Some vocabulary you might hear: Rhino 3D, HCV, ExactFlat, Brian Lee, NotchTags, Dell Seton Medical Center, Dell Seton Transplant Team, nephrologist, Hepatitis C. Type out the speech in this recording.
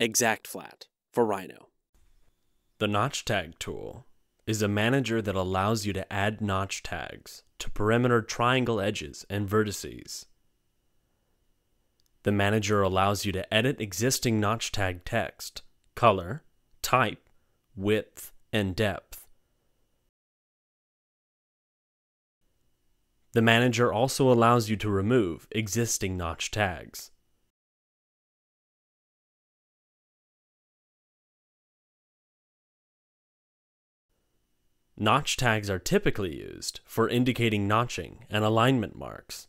ExactFlat for Rhino. The Notch Tag tool is a manager that allows you to add notch tags to perimeter triangle edges and vertices. The manager allows you to edit existing notch tag text, color, type, width, and depth. The manager also allows you to remove existing notch tags. Notch tags are typically used for indicating notching and alignment marks.